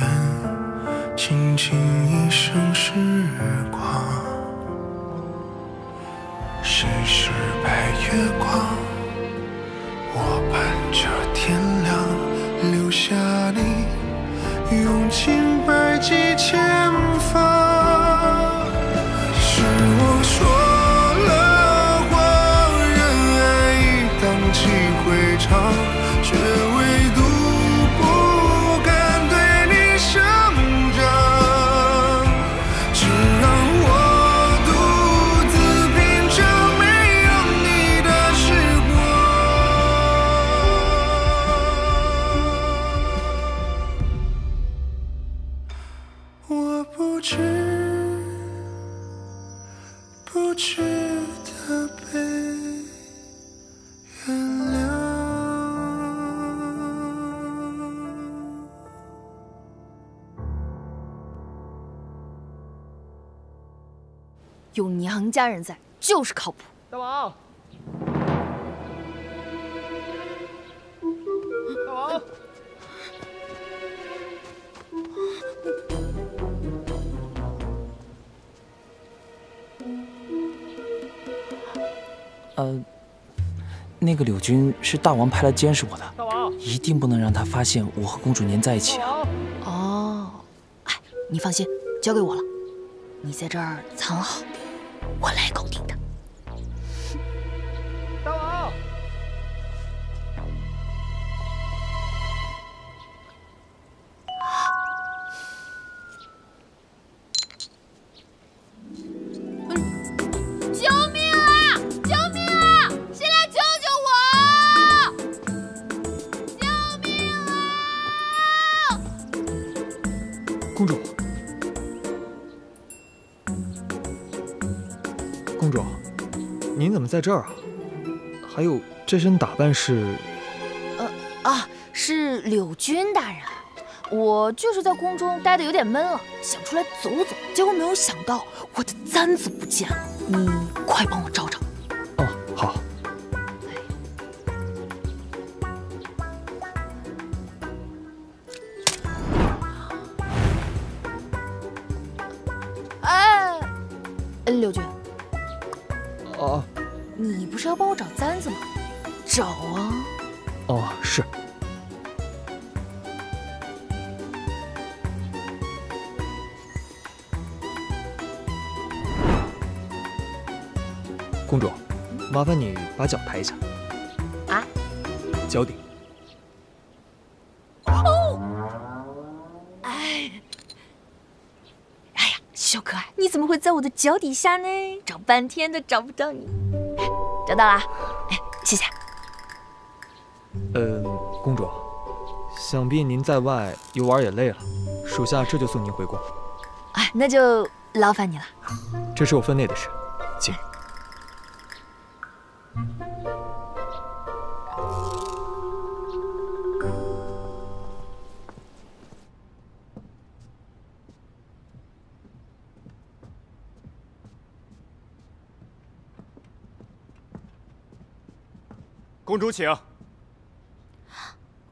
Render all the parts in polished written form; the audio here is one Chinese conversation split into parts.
人，静静一生时光。谁是白月光？我伴着天亮，留下你，用尽百计千方。是我说了谎，人爱一荡气回肠，却唯独。 不值得被原谅。有娘家人在，就是靠谱。大王，大王，那个柳君是大王派来监视我的，大王一定不能让他发现我和公主您在一起啊！哦，哎，你放心，交给我了，你在这儿藏好，我来搞定他。大王，救命！ 公主，公主，您怎么在这儿啊？还有这身打扮是……是柳君大人。我就是在宫中待的有点闷了，想出来走走，结果没有想到我的簪子不见了。你快帮我找找。哦，好。柳君，哦，你不是要帮我找簪子吗？找啊！哦，是。公主，麻烦你把脚抬一下。啊？脚底。哦。哎。 小可爱，你怎么会在我的脚底下呢？找半天都找不到你，找到了，哎，谢谢。公主，想必您在外游玩也累了，属下这就送您回宫。哎，那就劳烦你了。这是我分内的事，请。公主请。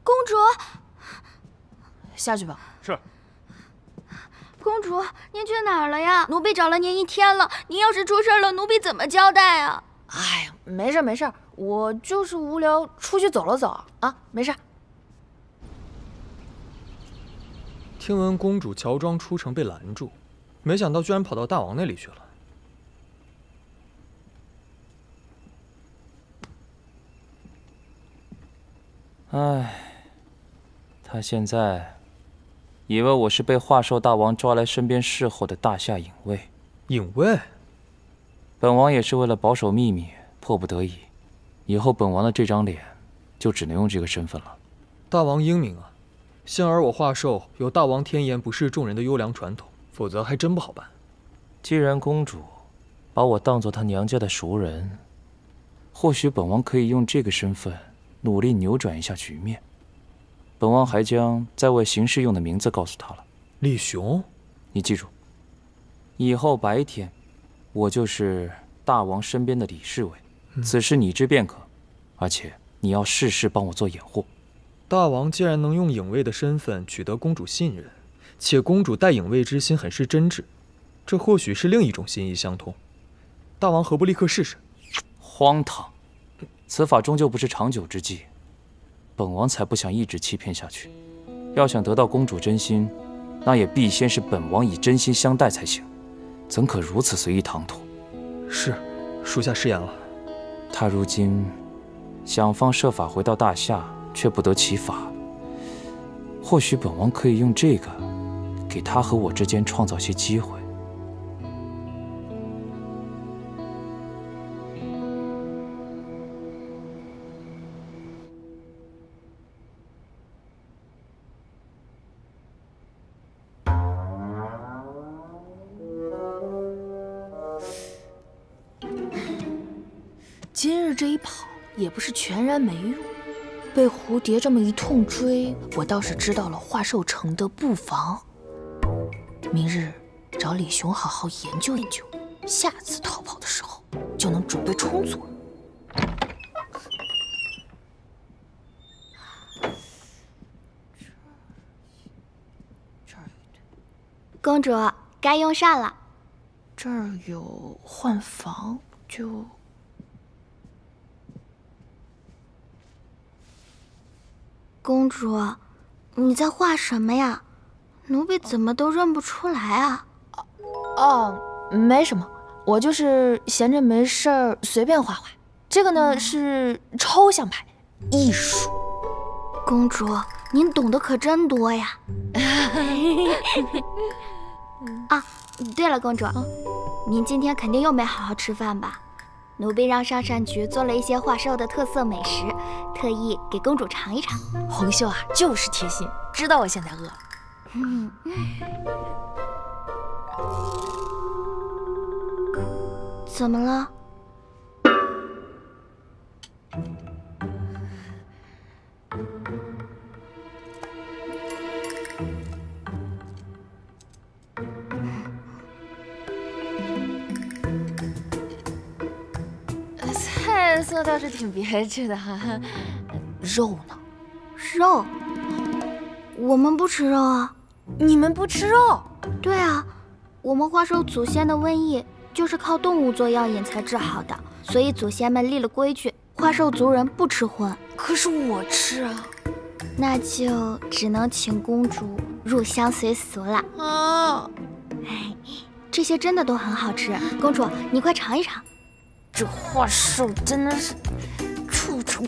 公主，下去吧。是。公主，您去哪儿了呀？奴婢找了您一天了，您要是出事了，奴婢怎么交代啊？哎呀，没事没事，我就是无聊，出去走了走啊，没事。听闻公主乔装出城被拦住，没想到居然跑到大王那里去了。 唉，他现在以为我是被化兽大王抓来身边侍候的大夏影卫。影卫，本王也是为了保守秘密，迫不得已。以后本王的这张脸，就只能用这个身份了。大王英明啊，幸而我化兽有大王天颜不是众人的优良传统，否则还真不好办。既然公主把我当做她娘家的熟人，或许本王可以用这个身份。 努力扭转一下局面，本王还将在外行事用的名字告诉他了。李雄，你记住，以后白天我就是大王身边的李侍卫，此事你知便可。而且你要事事帮我做掩护。大王既然能用影卫的身份取得公主信任，且公主戴影卫之心很是真挚，这或许是另一种心意相通。大王何不立刻试试？荒唐！此法终究不是长久之计，本王才不想一直欺骗下去。要想得到公主真心，那也必先是本王以真心相待才行，怎可如此随意唐突？是，属下失言了。他如今想方设法回到大夏，却不得其法。 或许本王可以用这个，给他和我之间创造些机会。今日这一跑也不是全然没用。 被蝴蝶这么一通追，我倒是知道了化兽城的布防。明日找李雄好好研究研究，下次逃跑的时候就能准备充足了。 公主该用膳了，这儿有换房就。 公主，你在画什么呀？奴婢怎么都认不出来啊！哦，没什么，我就是闲着没事儿随便画画。这个呢是抽象派艺术。公主，您懂得可真多呀！啊，对了，公主，您今天肯定又没好好吃饭吧？奴婢让上善局做了一些画兽的特色美食。 特意给公主尝一尝，红袖啊，就是贴心，知道我现在饿了。嗯，怎么了？菜色倒是挺别致的哈、啊。 肉呢？肉？我们不吃肉啊！你们不吃肉？对啊，我们话说祖先的瘟疫就是靠动物做药引才治好的，所以祖先们立了规矩，化兽族人不吃荤。可是我吃啊！那就只能请公主入乡随俗了。啊！哎，这些真的都很好吃，公主你快尝一尝。这化兽真的是。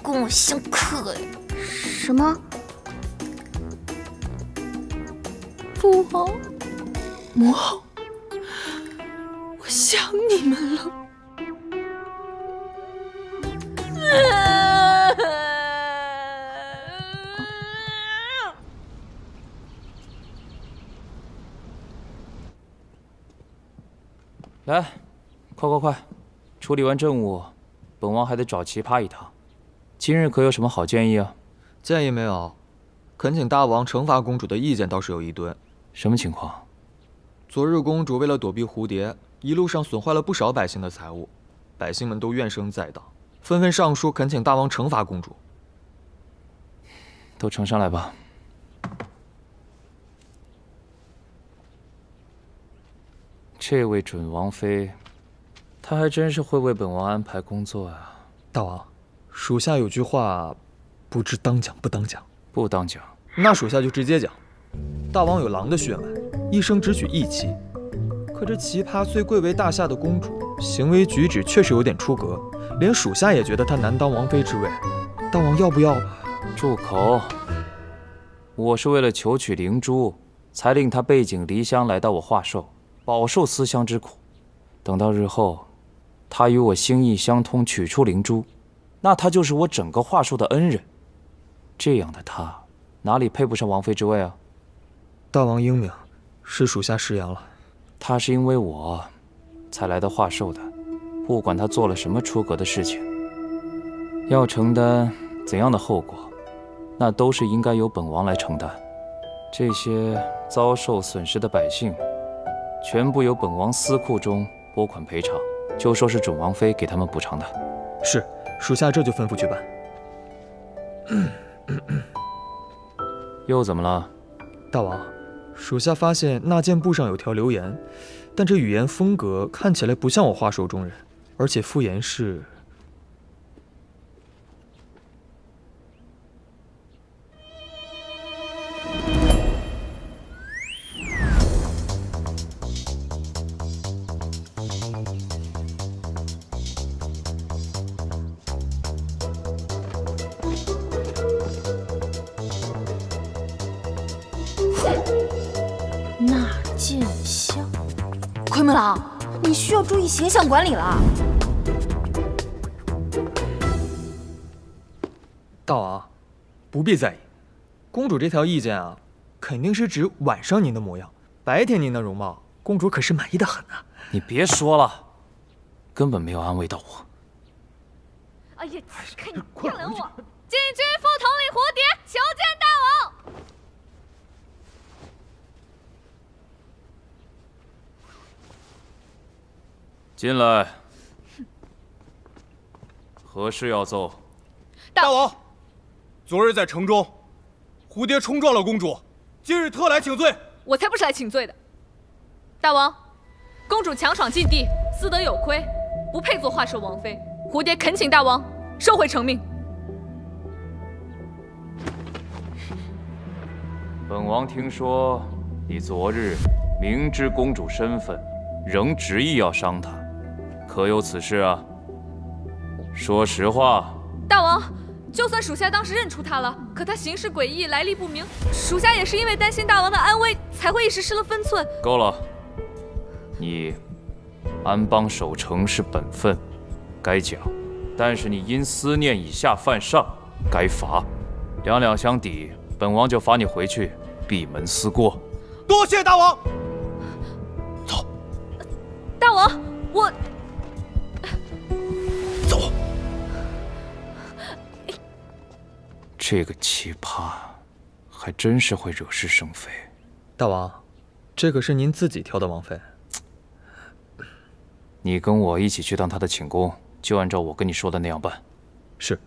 跟我相克呀！什么？父皇，母后，我想你们了。来，快，处理完政务，本王还得找奇葩一趟。 今日可有什么好建议啊？建议没有，恳请大王惩罚公主的意见倒是有一堆。什么情况？昨日公主为了躲避蝴蝶，一路上损坏了不少百姓的财物，百姓们都怨声载道，纷纷上书恳请大王惩罚公主。都呈上来吧。这位准王妃，她还真是会为本王安排工作啊。大王。 属下有句话，不知当讲不当讲？不当讲，那属下就直接讲。大王有狼的血脉，一生只娶一妻。可这奇葩虽贵为大夏的公主，行为举止确实有点出格，连属下也觉得她难当王妃之位。大王要不要？住口！我是为了求娶灵珠，才令她背井离乡来到我化兽，饱受思乡之苦。等到日后，她与我心意相通，取出灵珠。 那他就是我整个话术的恩人，这样的他哪里配不上王妃之位啊？大王英明，是属下失言了。他是因为我才来到话术的，不管他做了什么出格的事情，要承担怎样的后果，那都是应该由本王来承担。这些遭受损失的百姓，全部由本王私库中拨款赔偿，就说是准王妃给他们补偿的。是。 属下这就吩咐去办。又怎么了，大王？属下发现纳谏簿上有条留言，但这语言风格看起来不像我画手中人，而且附言是。 奎木狼，你需要注意形象管理了。大王，不必在意。公主这条意见啊，肯定是指晚上您的模样，白天您的容貌，公主可是满意的很啊。你别说了，根本没有安慰到我。哎呀，看你骗了我！进军副统领蝴蝶，求见大王。 进来，何事要奏？大王，昨日在城中，蝴蝶冲撞了公主，今日特来请罪。我才不是来请罪的。大王，公主强闯禁地，私德有亏，不配做画蛇王妃。蝴蝶恳请大王收回成命。本王听说你昨日明知公主身份，仍执意要伤她。 可有此事啊？说实话，大王，就算属下当时认出他了，可他行事诡异，来历不明，属下也是因为担心大王的安危，才会一时失了分寸。够了，你安邦守城是本分，该奖；但是你因思念以下犯上，该罚。两相抵，本王就罚你回去闭门思过。多谢大王。走，大王，我。 这个奇葩，还真是会惹是生非。大王，这可是您自己挑的王妃。你跟我一起去当她的寝宫，就按照我跟你说的那样办。是。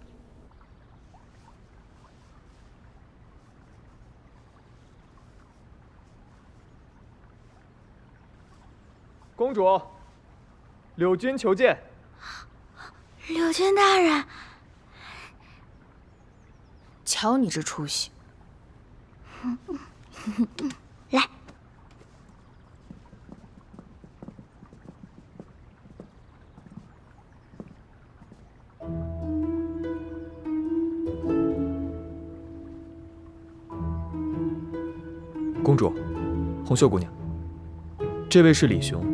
公主，柳君求见。柳君大人。 瞧你这出息！来，公主，红袖姑娘，这位是李雄，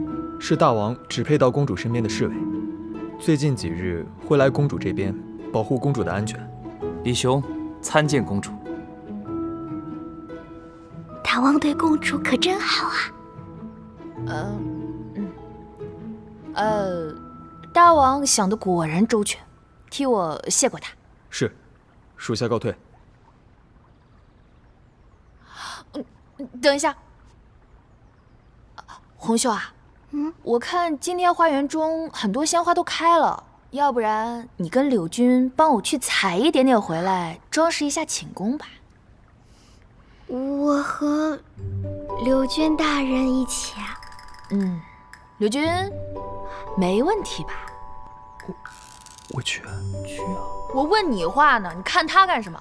是大王指配到公主身边的侍卫，最近几日会来公主这边保护公主的安全。李雄。 参见公主。大王对公主可真好啊。大王想的果然周全，替我谢过他。是，属下告退。等一下，红袖啊，我看今天花园中很多鲜花都开了。 要不然你跟柳君帮我去采一点点回来，装饰一下寝宫吧。我和柳君大人一起啊。嗯，柳君，没问题吧？我去啊，去啊！我问你话呢，你看他干什么？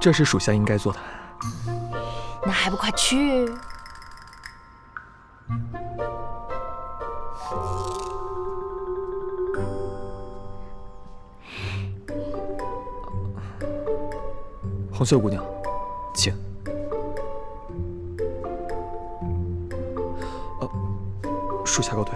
这是属下应该做的。那还不快去？ 红袖姑娘，请。属下告退。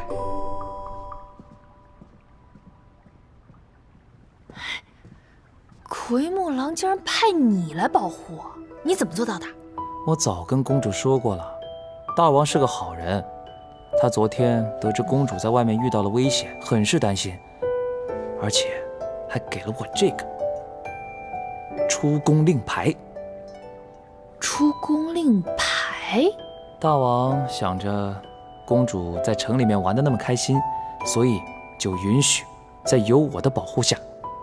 奎木狼竟然派你来保护我，你怎么做到的？我早跟公主说过了，大王是个好人。他昨天得知公主在外面遇到了危险，很是担心，而且还给了我这个。 出宫令牌。出宫令牌。大王想着，公主在城里面玩得那么开心，所以就允许在有我的保护下，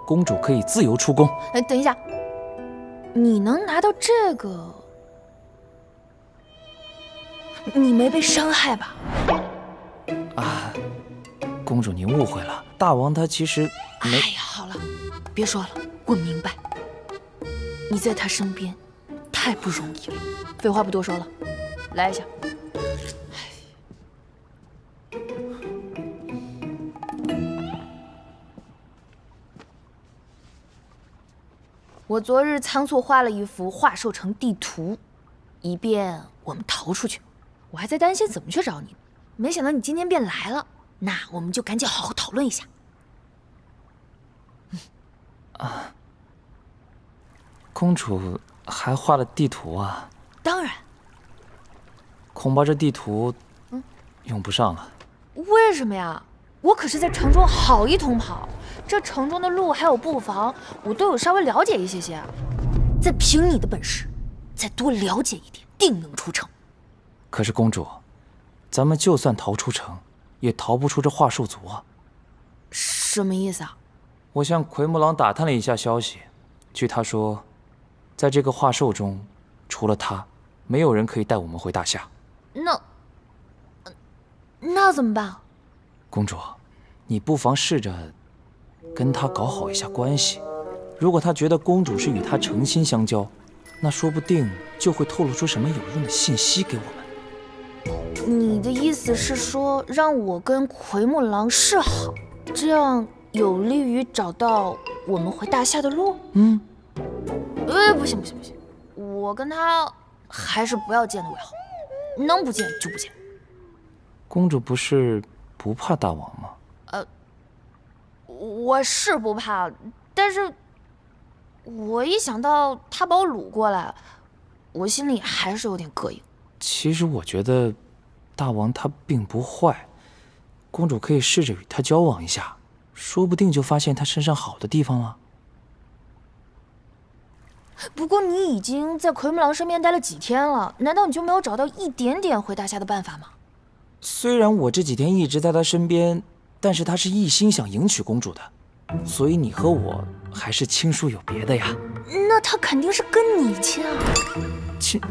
公主可以自由出宫。哎，等一下，你能拿到这个，你没被伤害吧？啊，公主您误会了，大王他其实……哎呀，好了，别说了，我明白。你在他身边太不容易了。废话不多说了，来一下。 我昨日仓促画了一幅化兽城地图，以便我们逃出去。我还在担心怎么去找你，没想到你今天便来了。那我们就赶紧好好讨论一下。啊，公主还画了地图啊？当然。恐怕这地图，用不上了。为什么呀？我可是在城中好一通跑。 这城中的路还有布防，我都有稍微了解一些些。再凭你的本事，再多了解一点，定能出城。可是公主，咱们就算逃出城，也逃不出这桦树族啊。什么意思啊？我向奎木狼打探了一下消息，据他说，在这个桦树中，除了他，没有人可以带我们回大夏。那怎么办？公主，你不妨试着。 跟他搞好一下关系，如果他觉得公主是与他诚心相交，那说不定就会透露出什么有用的信息给我们。你的意思是说，让我跟奎木狼示好，这样有利于找到我们回大夏的路？嗯。不行，我跟他还是不要见的为好，能不见就不见。公主不是不怕大王吗？我是不怕，但是，我一想到他把我掳过来，我心里还是有点膈应。其实我觉得，大王他并不坏，公主可以试着与他交往一下，说不定就发现他身上好的地方了。不过你已经在奎木狼身边待了几天了，难道你就没有找到一点点回大夏的办法吗？虽然我这几天一直在他身边。 但是他是一心想迎娶公主的，所以你和我还是亲疏有别的呀。那他肯定是跟你亲啊。亲，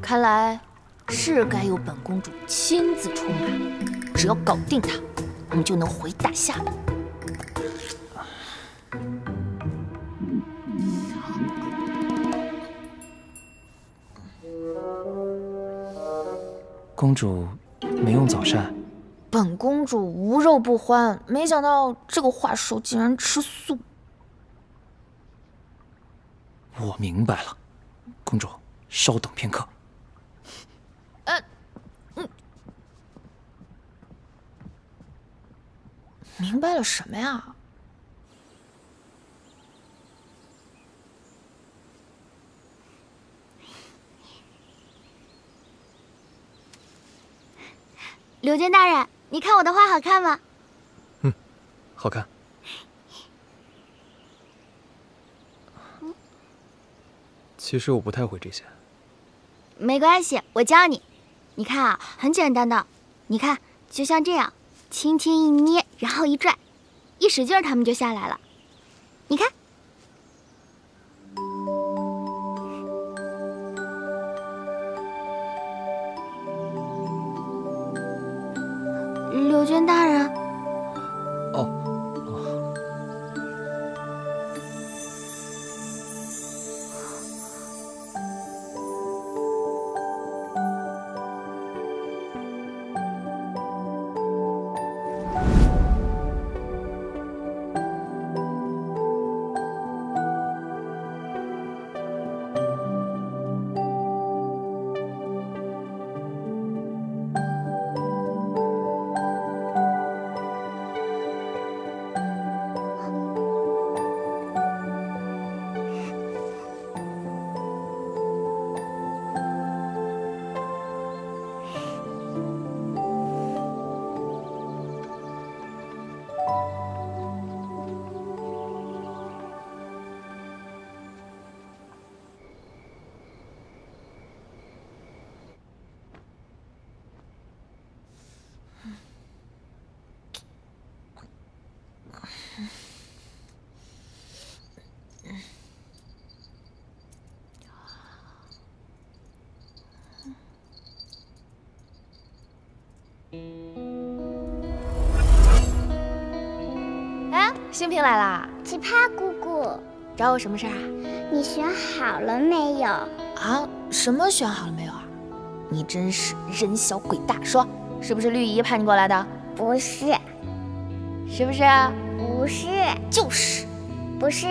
看来是该由本公主亲自出马。只要搞定他，我们就能回大夏了。公主没用早膳。 本公主无肉不欢，没想到这个桦树竟然吃素。我明白了，公主，稍等片刻。明白了什么呀？柳君大人。 你看我的画好看吗？嗯，好看。其实我不太会这些。没关系，我教你。你看啊，很简单的。你看，就像这样，轻轻一捏，然后一拽，一使劲，它们就下来了。你看。 柳君大人，哦，哎，新平来啦！奇葩姑姑，找我什么事儿啊？你选好了没有？啊？什么选好了没有啊？你真是人小鬼大，说是不是绿姨派你过来的？不是，是不是？不是，就是，不是。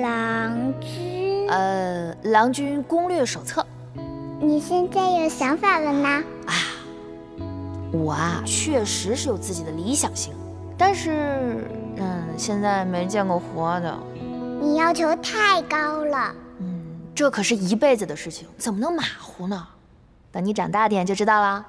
郎君。郎君攻略手册。你现在有想法了呢？啊，我啊，确实是有自己的理想型，但是，现在没见过活的。你要求太高了。这可是一辈子的事情，怎么能马虎呢？等你长大点就知道了。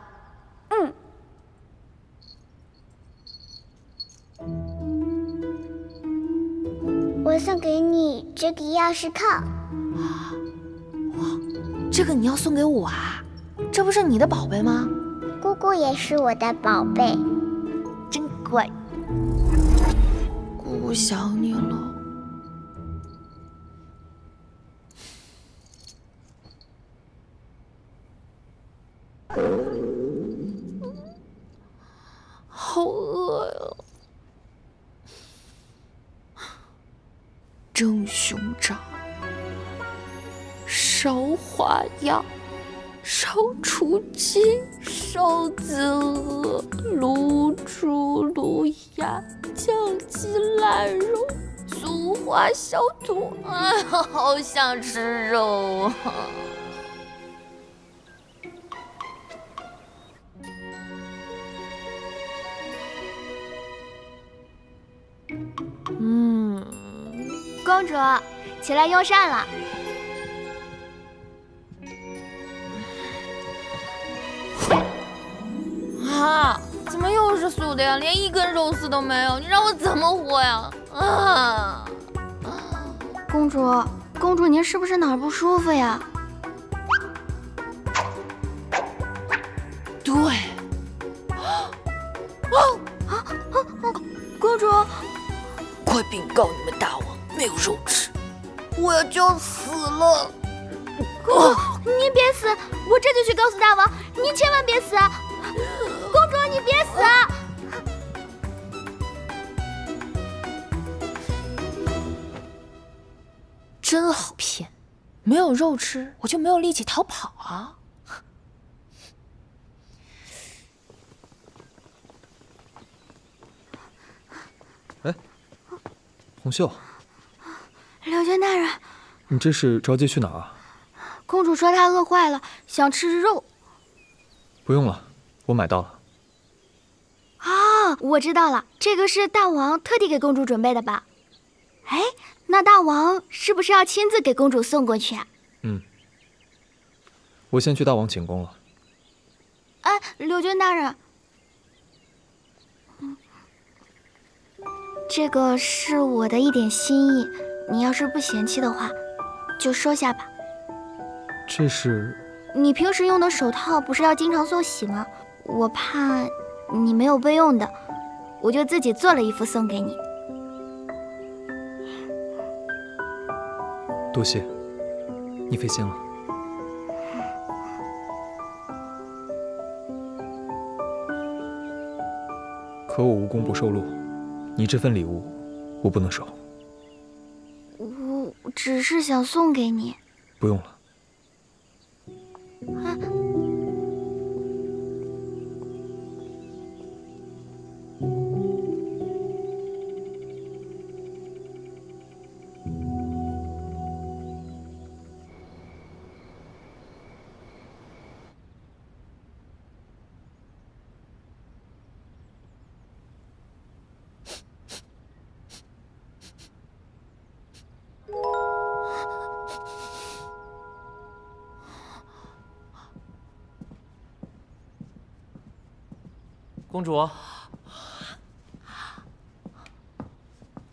我送给你这个钥匙扣。啊，哇，这个你要送给我啊？这不是你的宝贝吗？姑姑也是我的宝贝，真乖。姑姑想你了。好饿呀。 蒸熊掌，烧花鸭，烧雏鸡，烧子鹅，卤猪，卤鸭，酱鸡腊肉，松花小肚。哎，好想吃肉啊！公主，起来用膳了。啊！怎么又是素的呀？连一根肉丝都没有，你让我怎么活呀？啊！公主，您是不是哪儿不舒服呀？对。公主，快禀告你们大王！ 没有肉吃，我就死了。公主，您别死，我这就去告诉大王。您千万别死啊，公主，你别死啊！真好骗，没有肉吃，我就没有力气逃跑啊。 红袖，柳娟大人，你这是着急去哪儿啊？公主说她饿坏了，想吃肉。不用了，我买到了。哦，我知道了，这个是大王特地给公主准备的吧？哎，那大王是不是要亲自给公主送过去啊？我先去大王寝宫了。哎，柳娟大人。 这个是我的一点心意，你要是不嫌弃的话，就收下吧。这是你平时用的手套，不是要经常送洗吗？我怕你没有备用的，我就自己做了一副送给你。多谢，你费心了。 可我无功不受禄，你这份礼物我不能收。我只是想送给你。不用了。啊！公主，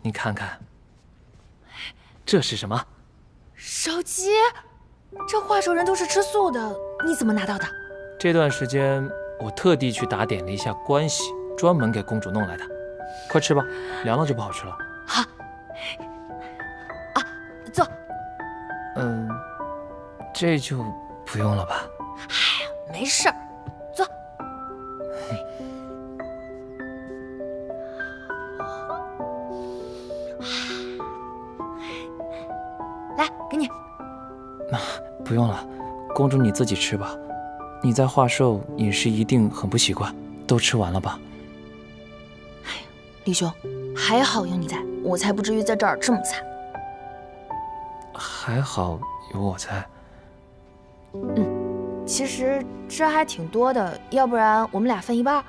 你看看，这是什么？烧鸡？这画手人都是吃素的，你怎么拿到的？这段时间我特地去打点了一下关系，专门给公主弄来的。快吃吧，凉了就不好吃了。好。啊，坐。这就不用了吧？哎呀，没事儿，坐。不用了，公主你自己吃吧。你在化寿饮食一定很不习惯，都吃完了吧？哎呀，李兄，还好有你在，我才不至于在这儿这么惨。还好有我在。嗯，其实这还挺多的，要不然我们俩分一半。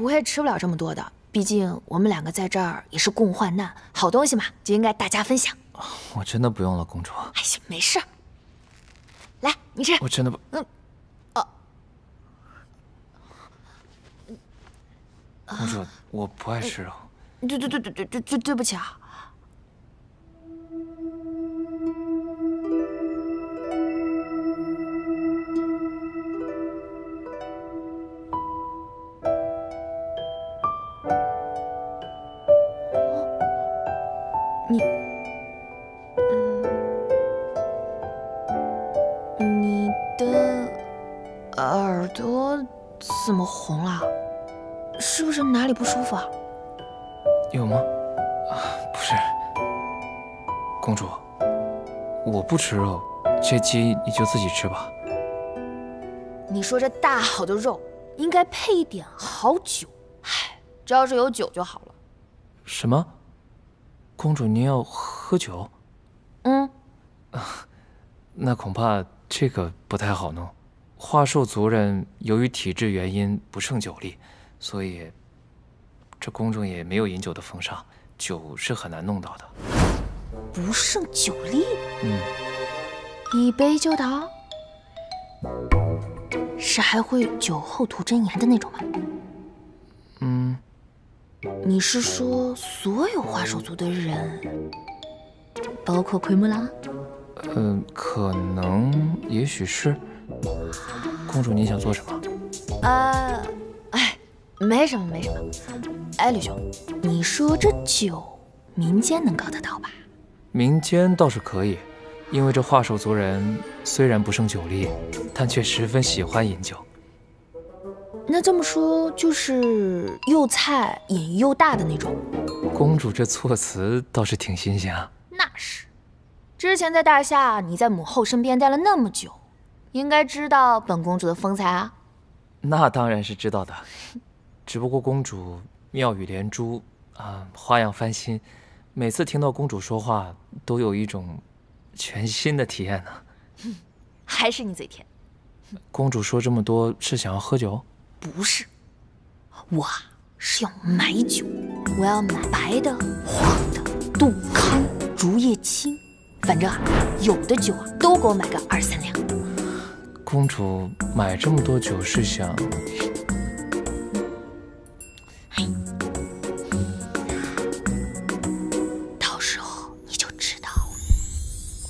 我也吃不了这么多的，毕竟我们两个在这儿也是共患难，好东西嘛就应该大家分享。我真的不用了，公主。哎呀，没事。 来，你吃。我真的不……公主，我不爱吃肉。对不起啊。你。 耳朵怎么红了？是不是哪里不舒服啊？有吗？啊，不是。公主，我不吃肉，这鸡你就自己吃吧。你说这大好的肉，应该配一点好酒。唉，只要是有酒就好了。什么？公主您要喝酒？嗯。啊，那恐怕这个不太好弄。 化寿族人由于体质原因不胜酒力，所以这宫中也没有饮酒的风尚，酒是很难弄到的。不胜酒力？嗯，一杯就倒？是还会酒后吐真言的那种吗？嗯，你是说所有化寿族的人，包括奎木狼？可能，也许是。 公主，你想做什么？哎，没什么，没什么。哎，吕兄，你说这酒民间能搞得到吧？民间倒是可以，因为这化寿族人虽然不胜酒力，但却十分喜欢饮酒。那这么说，就是又菜瘾又大的那种。公主这措辞倒是挺新鲜啊。那是，之前在大夏，你在母后身边待了那么久。 应该知道本公主的风采啊，那当然是知道的，只不过公主妙语连珠啊，花样翻新，每次听到公主说话都有一种全新的体验呢、啊。还是你嘴甜。公主说这么多是想要喝酒？不是，我是要买酒，我要买白的、黄的、杜康、竹叶青，反正啊，有的酒啊都给我买个2、3两。 公主买这么多酒是想……到时候你就知道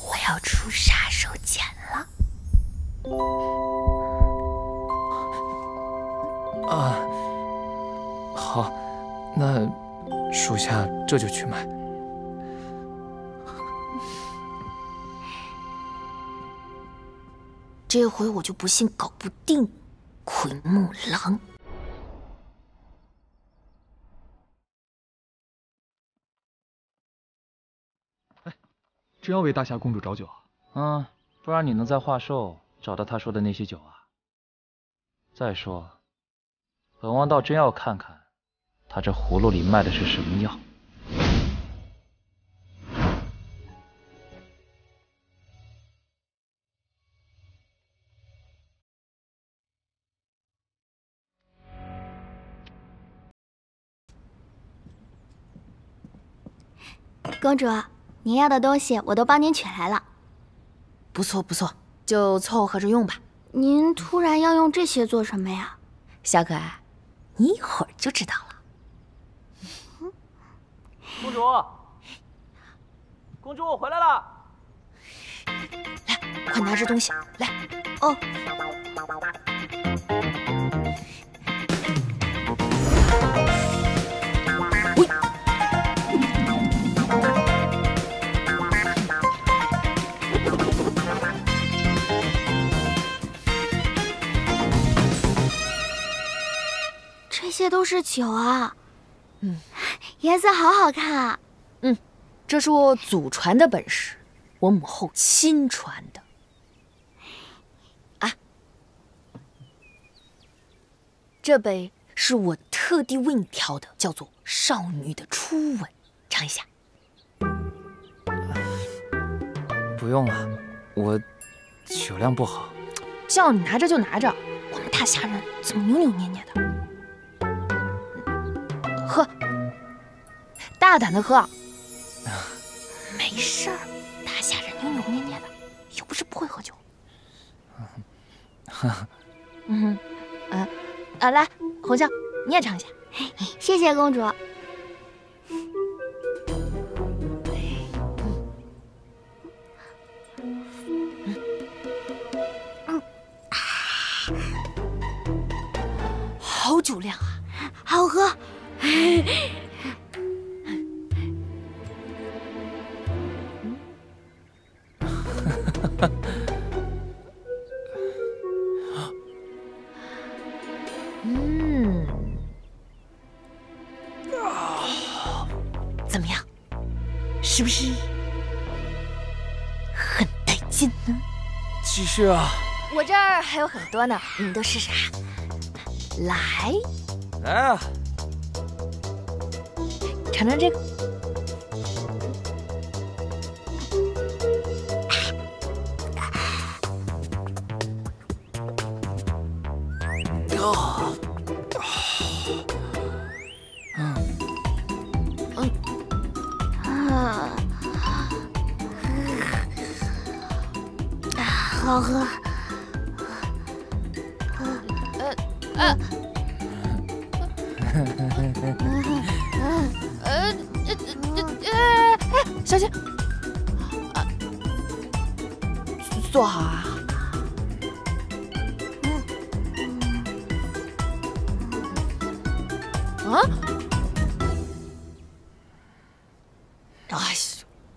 我要出杀手锏了。啊，好，那属下这就去买。 这回我就不信搞不定奎木狼。哎，真要为大夏公主找酒啊？嗯，不然你能在化寿找到她说的那些酒啊？再说，本王倒真要看看她这葫芦里卖的是什么药。 公主，您要的东西我都帮您取来了。不错不错，就凑合着用吧。您突然要用这些做什么呀？小可爱，你一会儿就知道了。公主，公主，我回来了。来，快拿着东西来。哦。喂。 这都是酒啊，嗯，颜色好好看啊，嗯，这是我祖传的本事，我母后亲传的，这杯是我特地为你调的，叫做《少女的初吻》，尝一下。不用了，我酒量不好。叫你拿着就拿着，我们大夏人怎么扭扭捏捏的？喝，大胆的喝。没事儿，大夏人扭扭捏捏的，又不是不会喝酒。 嗯，来，红杏，你也尝一下。谢谢公主。好酒量啊，好喝。怎么样？是不是很带劲呢？其实啊，我这儿还有很多呢，你们都试试啊。来啊，尝尝这个。好喝，小心！坐好啊。啊？哎，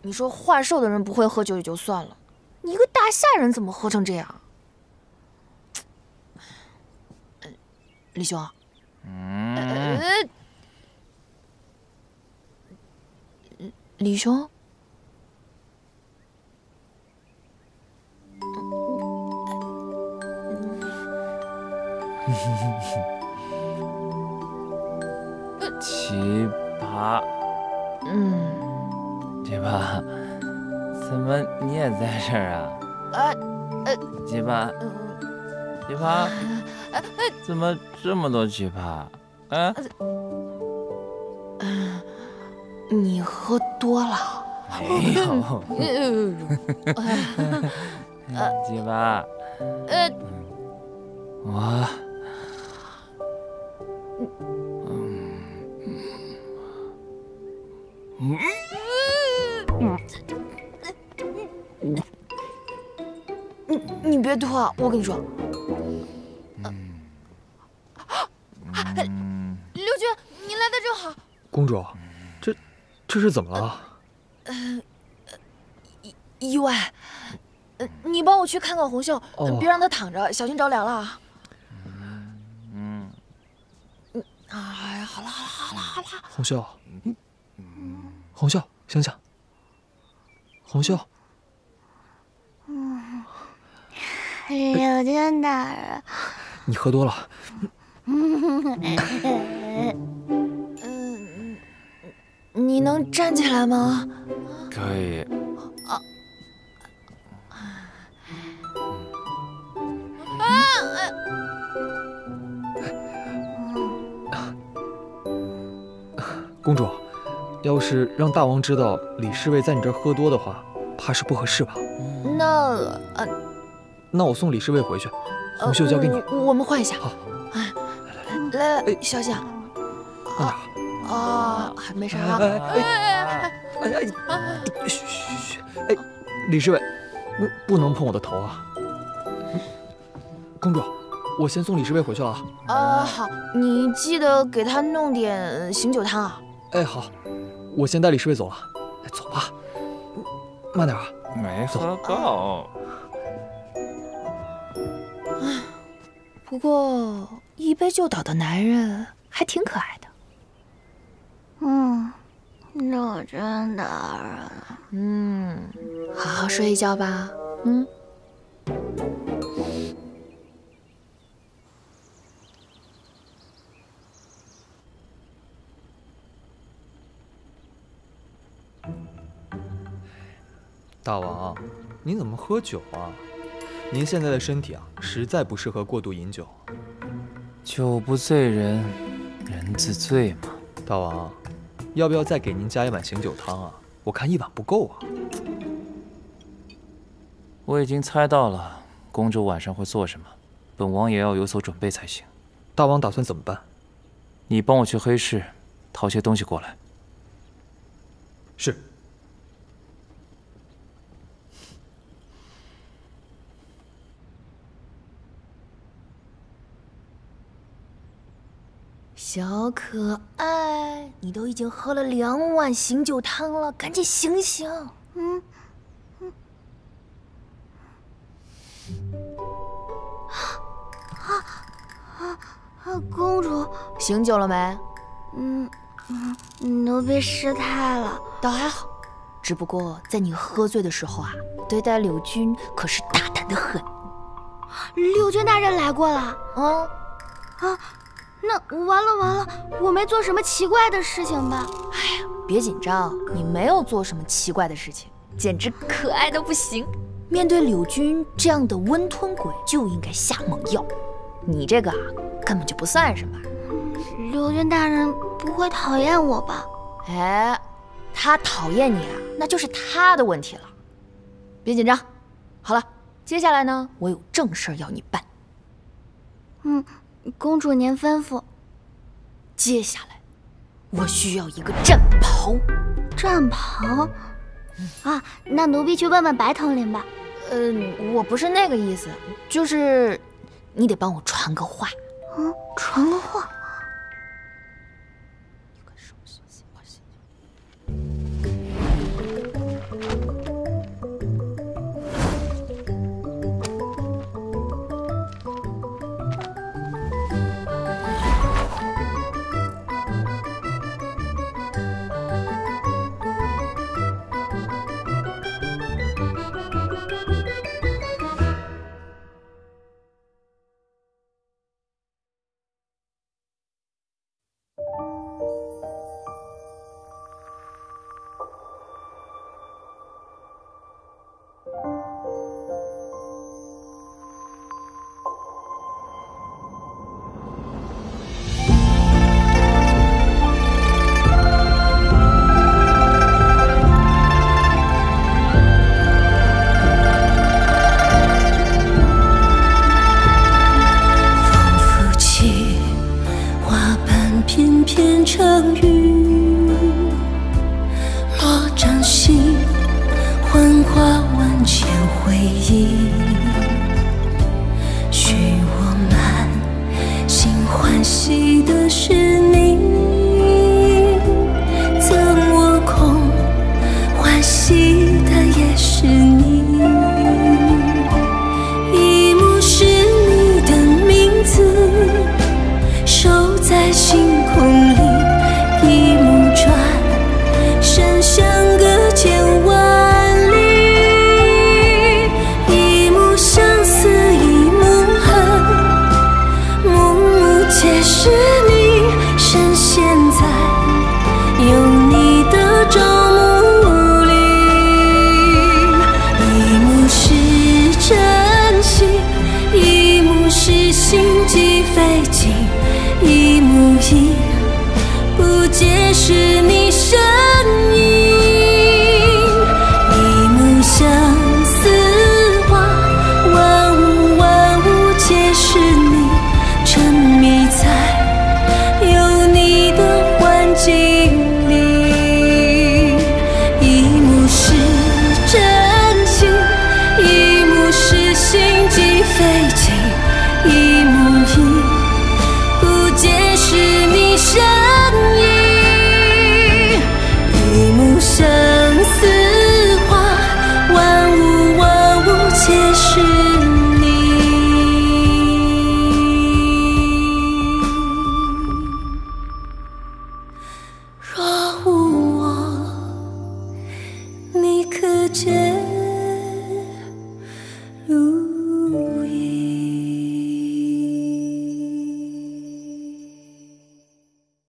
你说话瘦的人不会喝酒也就算了。 一个大夏人怎么喝成这样？李兄，李兄，奇葩，奇葩。 怎么你也在这儿啊？奇葩，奇葩，怎么这么多奇葩？啊？你喝多了？没有。奇葩，我，你别吐啊！我跟你说，刘君，你来的正好。公主，这是怎么了？意外。你帮我去看看红袖，别让她躺着，小心着凉了啊。哎，好了。红袖，醒醒。红袖。 柳君大人，你喝多了。你能站起来吗？可以。公主，要是让大王知道李侍卫在你这儿喝多的话，怕是不合适吧？那我送李侍卫回去，红袖交给你。我们换一下。好，来，小心啊！啊，没事啊。嘘嘘嘘！哎，李侍卫，不能碰我的头啊！公主，我先送李侍卫回去了啊。啊，好，你记得给他弄点醒酒汤啊。哎，好，我先带李侍卫走了。走吧，慢点啊。没喝够。 不过一杯就倒的男人还挺可爱的。那真的。好好睡一觉吧。大王，您怎么喝酒啊？您现在的身体啊，实在不适合过度饮酒。酒不醉人，人自醉嘛。大王，要不要再给您加一碗醒酒汤啊？我看一碗不够啊。我已经猜到了，公主晚上会做什么，本王也要有所准备才行。大王打算怎么办？你帮我去黑市淘些东西过来。是。 小可爱，你都已经喝了2碗醒酒汤了，赶紧醒醒！公主，醒酒了没？奴婢失态了。倒还好，只不过在你喝醉的时候啊，对待柳君可是大胆的很。柳君大人来过了。那完了，我没做什么奇怪的事情吧？哎呀，别紧张，你没有做什么奇怪的事情，简直可爱的不行。面对柳君这样的温吞鬼，就应该下猛药。你这个啊，根本就不算什么。柳君大人不会讨厌我吧？哎，他讨厌你啊，那就是他的问题了。别紧张，好了，接下来呢，我有正事要你办。公主，您吩咐。接下来，我需要一个战袍。战袍？啊，那奴婢去问问白统领吧。我不是那个意思，就是你得帮我传个话。传个话。若无我，你可见？